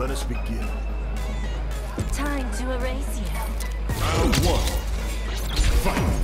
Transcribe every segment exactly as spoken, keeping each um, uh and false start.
Let us begin. Time to erase you. Round one. Fight!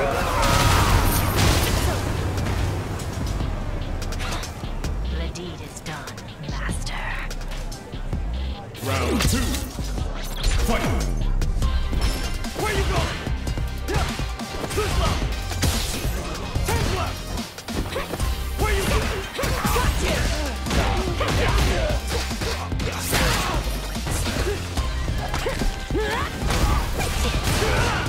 The deed is done, master. Round two. Fight. Where you going? This left. Take left. Where you going? Got you. Vanish. Round one. Uh-oh.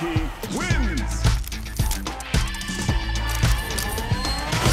Rocky.